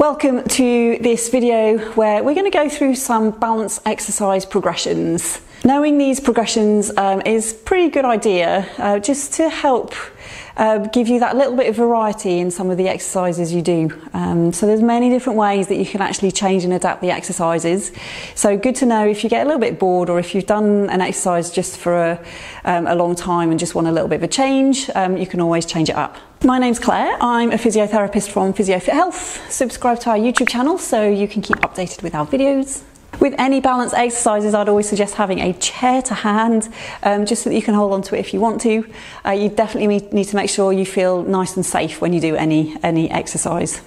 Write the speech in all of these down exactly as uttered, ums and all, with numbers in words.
Welcome to this video where we're going to go through some balance exercise progressions. Knowing these progressions um, is a pretty good idea uh, just to help uh, give you that little bit of variety in some of the exercises you do. Um, so there's many different ways that you can actually change and adapt the exercises. So good to know if you get a little bit bored or if you've done an exercise just for a, um, a long time and just want a little bit of a change, um, you can always change it up. My name's Claire, I'm a physiotherapist from PhysioFit Health. Subscribe to our YouTube channel so you can keep updated with our videos. With any balance exercises, I'd always suggest having a chair to hand, um, just so that you can hold on to it if you want to. Uh, you definitely need to make sure you feel nice and safe when you do any, any exercise.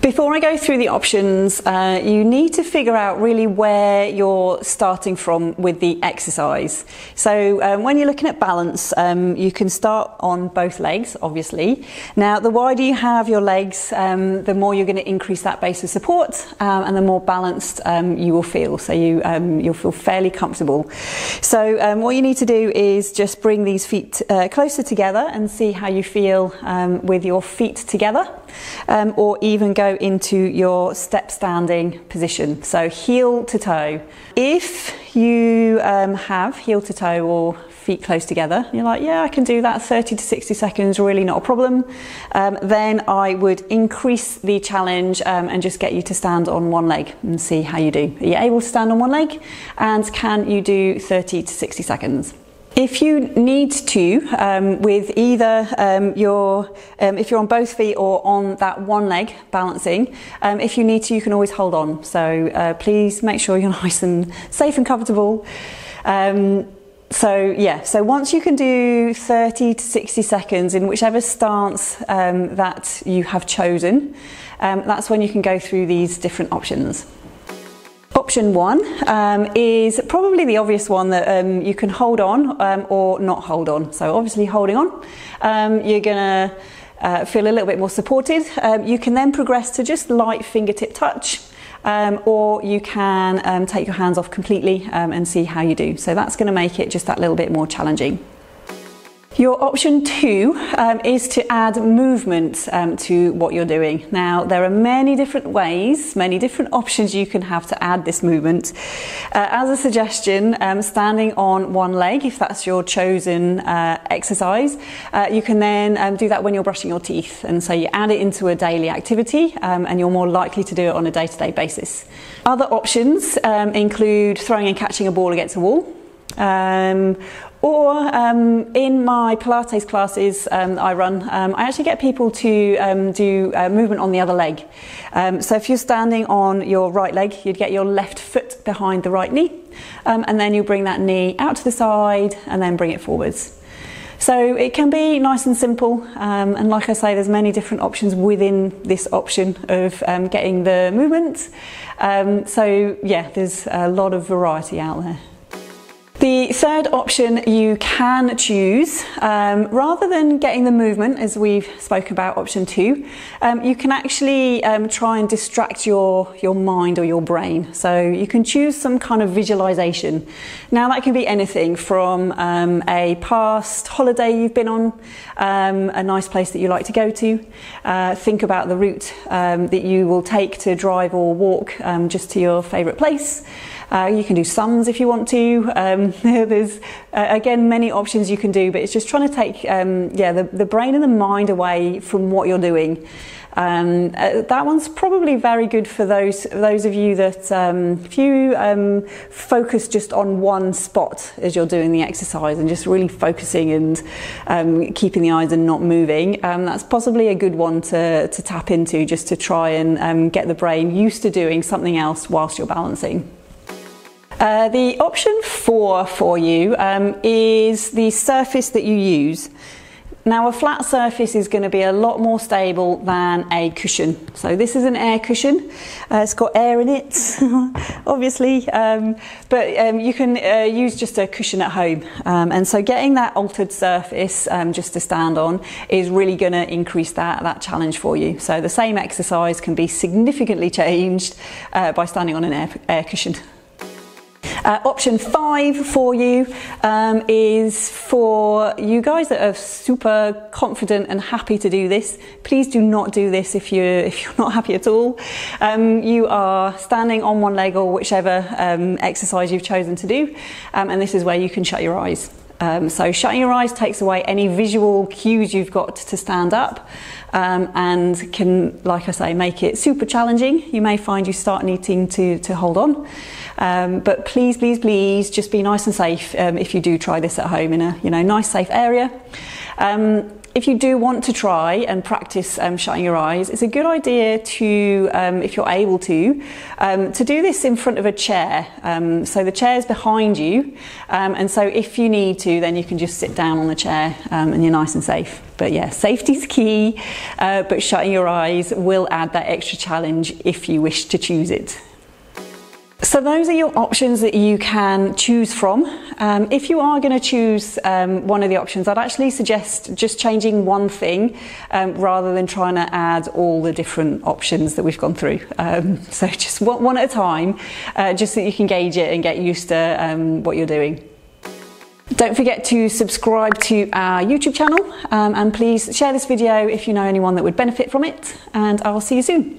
Before I go through the options, uh, you need to figure out really where you're starting from with the exercise. So um, when you're looking at balance, um, you can start on both legs, obviously. Now, the wider you have your legs, um, the more you're going to increase that base of support, um, and the more balanced um, you will feel. So you, um, you'll feel fairly comfortable. So um, what you need to do is just bring these feet uh, closer together and see how you feel um, with your feet together, um, or even go into your step standing position, so heel to toe. If you um, have heel to toe or feet close together, you're like, yeah, I can do that, thirty to sixty seconds, really not a problem, um, then I would increase the challenge um, and just get you to stand on one leg and see how you do. Are you able to stand on one leg, and can you do thirty to sixty seconds? If you need to, um, with either um, your, um, if you're on both feet or on that one leg balancing, um, if you need to, you can always hold on. So uh, please make sure you're nice and safe and comfortable. Um, so yeah, so once you can do thirty to sixty seconds in whichever stance um, that you have chosen, um, that's when you can go through these different options. Option one um, is probably the obvious one that um, you can hold on um, or not hold on. So obviously holding on, um, you're gonna uh, feel a little bit more supported. Um, you can then progress to just light fingertip touch, um, or you can um, take your hands off completely um, and see how you do. So that's gonna make it just that little bit more challenging. Your option two um, is to add movement um, to what you're doing. Now, there are many different ways, many different options you can have to add this movement. Uh, as a suggestion, um, standing on one leg, if that's your chosen uh, exercise, uh, you can then um, do that when you're brushing your teeth. And so you add it into a daily activity um, and you're more likely to do it on a day-to-day basis. Other options um, include throwing and catching a ball against a wall. Um, or um, in my Pilates classes um, I run, um, I actually get people to um, do uh, movement on the other leg. Um, so if you're standing on your right leg, you'd get your left foot behind the right knee, um, and then you bring that knee out to the side and then bring it forwards. So it can be nice and simple, um, and like I say, there's many different options within this option of um, getting the movement. Um, so yeah, there's a lot of variety out there. The third option you can choose, um, rather than getting the movement, as we've spoken about option two, um, you can actually um, try and distract your, your mind or your brain. So you can choose some kind of visualization. Now that can be anything from um, a past holiday you've been on, um, a nice place that you like to go to. Uh, think about the route um, that you will take to drive or walk um, just to your favorite place. Uh, you can do sums if you want to. Um, there's uh, again many options you can do, but it's just trying to take um, yeah the, the brain and the mind away from what you're doing. Um, uh, that one's probably very good for those those of you that um, if you um, focus just on one spot as you're doing the exercise and just really focusing and um, keeping the eyes and not moving, um, that's possibly a good one to, to tap into, just to try and um, get the brain used to doing something else whilst you're balancing. Uh, the option four for you um, is the surface that you use. Now, a flat surface is going to be a lot more stable than a cushion. So this is an air cushion. Uh, it's got air in it, obviously, um, but um, you can uh, use just a cushion at home. Um, and so getting that altered surface um, just to stand on is really going to increase that, that challenge for you. So the same exercise can be significantly changed uh, by standing on an air, air cushion. Uh, option five for you um, is for you guys that are super confident and happy to do this. Please do not do this if you're, if you're not happy at all. Um, you are standing on one leg or whichever um, exercise you've chosen to do, um, and this is where you can shut your eyes. Um, so shutting your eyes takes away any visual cues you've got to stand up, um, and can, like I say, make it super challenging. You may find you start needing to, to hold on, um, but please, please, please just be nice and safe um, if you do try this at home in a you know, nice safe area. Um, If you do want to try and practice um, shutting your eyes, it's a good idea to, um, if you're able to, um, to do this in front of a chair. Um, so the chair's behind you, um, and so if you need to, then you can just sit down on the chair um, and you're nice and safe. But yeah, safety's key, uh, but shutting your eyes will add that extra challenge if you wish to choose it. So those are your options that you can choose from. Um, if you are going to choose um, one of the options, I'd actually suggest just changing one thing um, rather than trying to add all the different options that we've gone through. Um, so just one, one at a time, uh, just so you can gauge it and get used to um, what you're doing. Don't forget to subscribe to our YouTube channel, um, and please share this video if you know anyone that would benefit from it, and I'll see you soon.